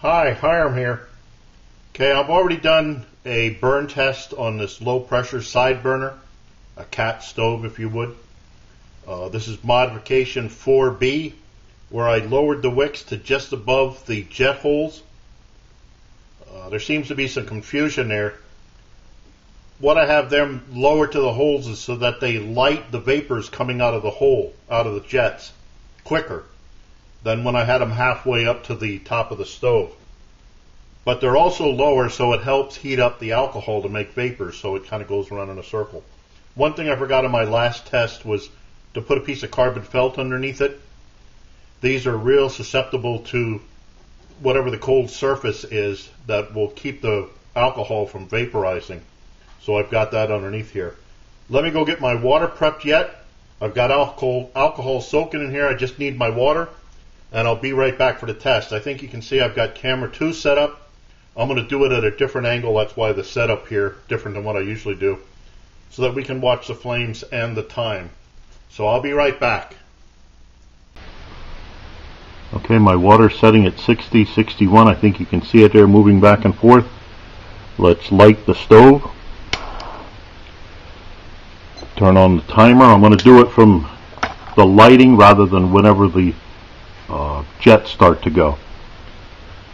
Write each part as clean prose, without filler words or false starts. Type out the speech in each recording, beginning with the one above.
Hi, Hiram here. Okay, I've already done a burn test on this low pressure side burner, a cat stove if you would. This is modification 4B, where I lowered the wicks to just above the jet holes. There seems to be some confusion there. What I have them lower to the holes is so that they light the vapors coming out of the hole, out of the jets, quicker than when I had them halfway up to the top of the stove. But they're also lower, so it helps heat up the alcohol to make vapors, so it kind of goes around in a circle. One thing I forgot in my last test was to put a piece of carbon felt underneath it. These are real susceptible to whatever the cold surface is that will keep the alcohol from vaporizing. So I've got that underneath here. Let me go get my water prepped yet. I've got alcohol soaking in here. I just need my water. And I'll be right back for the test. I think you can see I've got camera 2 set up. I'm going to do it at a different angle. That's why the setup here different than what I usually do, so that we can watch the flames and the time. So I'll be right back. Okay, my water's setting at 60, 61. I think you can see it there moving back and forth. Let's light the stove. Turn on the timer. I'm going to do it from the lighting rather than whenever the jets start to go.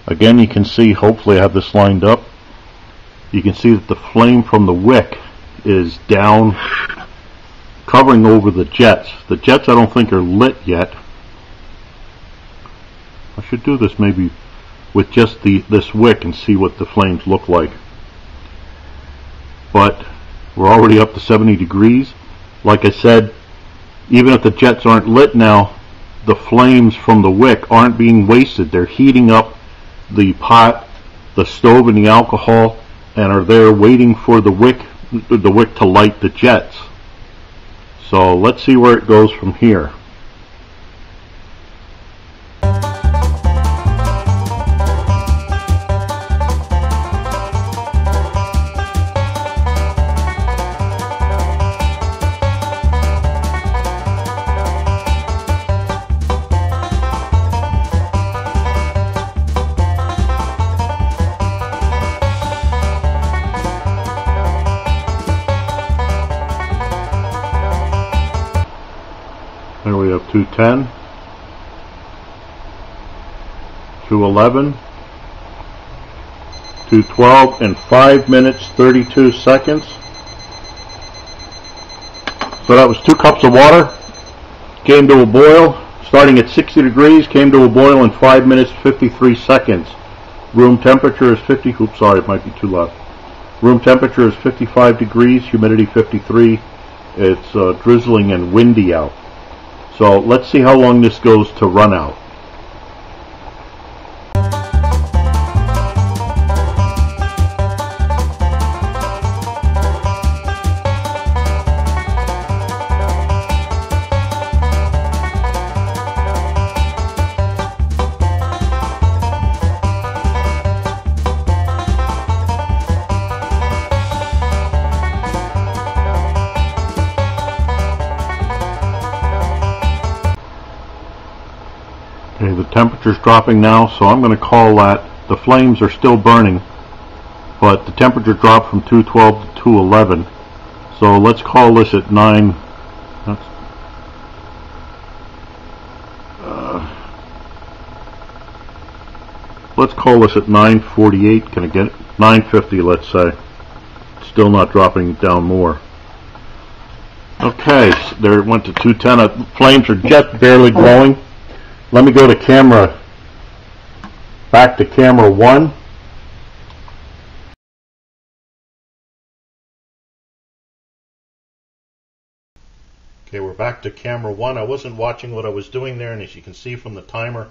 Again, you can see, hopefully I have this lined up, you can see that the flame from the wick is down, covering over the jets. The jets I don't think are lit yet. I should do this maybe with just this wick and see what the flames look like. But we're already up to 70 degrees. Like I said, even if the jets aren't lit now, the flames from the wick aren't being wasted. They're heating up the pot, the stove, and the alcohol, and are there waiting for the wick to light the jets. So let's see where it goes from here. There we have 210, 211, 212, and 5 minutes 32 seconds. So that was 2 cups of water, came to a boil, starting at 60 degrees, came to a boil in 5 minutes 53 seconds. Room temperature is 50, oops, sorry, it might be too loud. Room temperature is 55 degrees, humidity 53, it's drizzling and windy out. So let's see how long this goes to run out. Okay, the temperature's dropping now, so I'm going to call that the flames are still burning, but the temperature dropped from 212 to 211. So let's call this at 9. That's, 948. Can I get it? 950, let's say. Still not dropping down more. Okay, so there it went to 210. Flames are just barely glowing. Let me go to camera, back to camera 1. Okay, we're back to camera 1. I wasn't watching what I was doing there, and as you can see from the timer,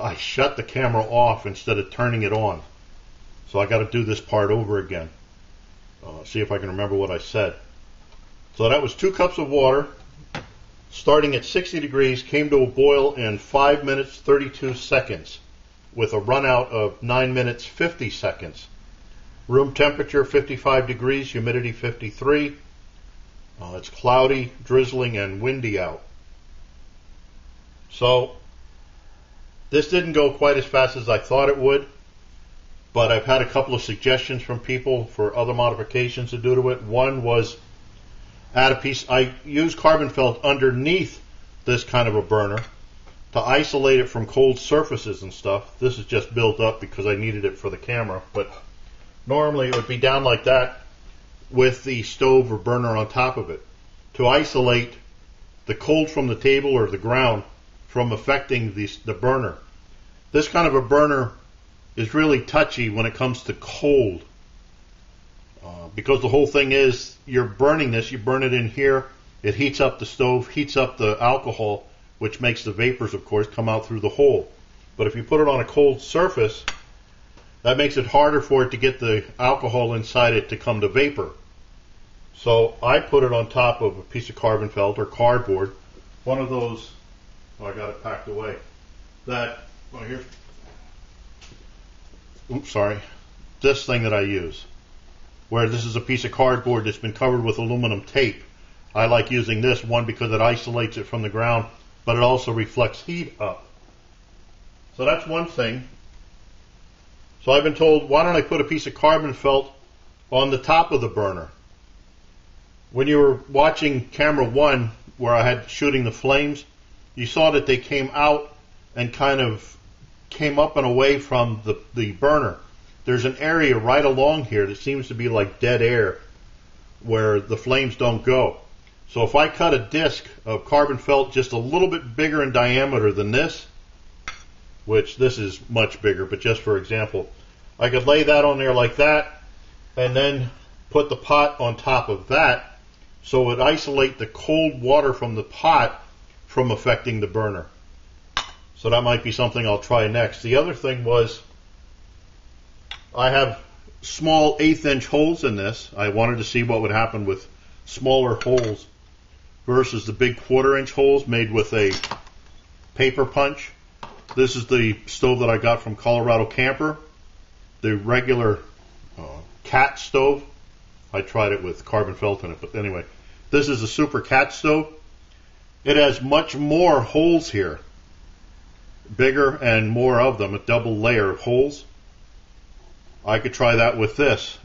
I shut the camera off instead of turning it on. So I got to do this part over again. See if I can remember what I said. So that was 2 cups of water. Starting at 60 degrees, came to a boil in 5 minutes 32 seconds with a run out of 9 minutes 50 seconds. Room temperature 55 degrees, humidity 53. It's cloudy, drizzling, and windy out. So This didn't go quite as fast as I thought it would, but I've had a couple of suggestions from people for other modifications to do to it. One was add a piece, I use carbon felt underneath this kind of a burner to isolate it from cold surfaces and stuff. This is just built up because I needed it for the camera, but normally it would be down like that with the stove or burner on top of it to isolate the cold from the table or the ground from affecting the burner. This kind of a burner is really touchy when it comes to cold because the whole thing is you're burning this, you burn it in here, it heats up the stove, heats up the alcohol, which makes the vapors, of course, come out through the hole. But if you put it on a cold surface, that makes it harder for it to get the alcohol inside it to come to vapor. So I put it on top of a piece of carbon felt or cardboard, one of those. Oh, I got it packed away. This thing that I use, where this is a piece of cardboard that's been covered with aluminum tape. I like using this one because it isolates it from the ground, but it also reflects heat up. So that's one thing. So I've been told, why don't I put a piece of carbon felt on the top of the burner? When you were watching camera one, where I had shooting the flames, you saw that they came out and kind of came up and away from the burner. There's an area right along here that seems to be like dead air where the flames don't go. So if I cut a disc of carbon felt just a little bit bigger in diameter than this, which this is much bigger, but just for example, I could lay that on there like that and then put the pot on top of that so it would isolate the cold water from the pot from affecting the burner. So that might be something I'll try next. The other thing was I have small 1/8" holes in this. I wanted to see what would happen with smaller holes versus the big 1/4" holes made with a paper punch. This is the stove that I got from Colorado Camper, the regular cat stove. I tried it with carbon felt in it, but anyway, this is a Super Cat Stove. It has much more holes here, bigger and more of them, a double layer of holes. I could try that with this,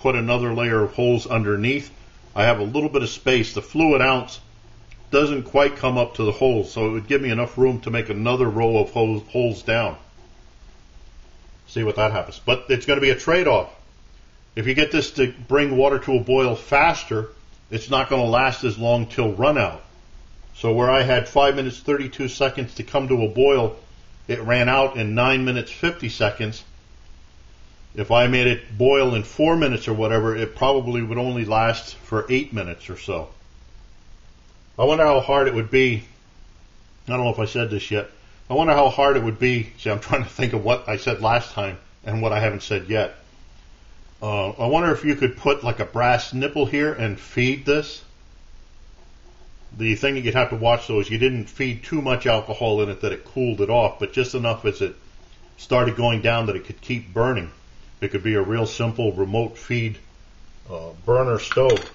put another layer of holes underneath. I have a little bit of space. The fluid ounce doesn't quite come up to the holes, so it would give me enough room to make another row of holes down. See what that happens. But it's going to be a trade-off. If you get this to bring water to a boil faster, it's not going to last as long till run out. So where I had 5 minutes 32 seconds to come to a boil, it ran out in 9 minutes 50 seconds. If I made it boil in 4 minutes or whatever, it probably would only last for 8 minutes or so. I wonder how hard it would be. I don't know if I said this yet. I wonder how hard it would be. See, I'm trying to think of what I said last time and what I haven't said yet. I wonder if you could put like a brass nipple here and feed this. The thing that you'd have to watch though is you didn't feed too much alcohol in it that it cooled it off, but just enough as it started going down that it could keep burning. It could be a real simple remote feed burner stove.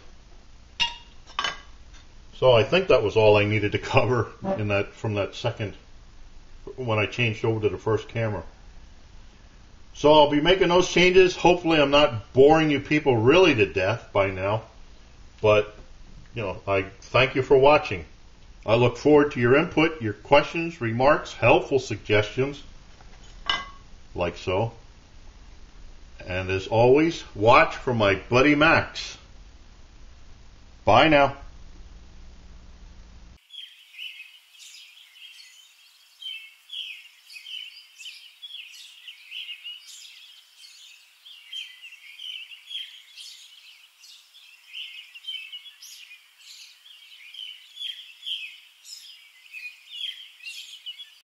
So I think that was all I needed to cover in that, from that second, when I changed over to the first camera. So I'll be making those changes. Hopefully I'm not boring you people really to death by now, but you know, I thank you for watching. I look forward to your input, your questions, remarks, helpful suggestions, like so. And as always, watch for my buddy Max. Bye now.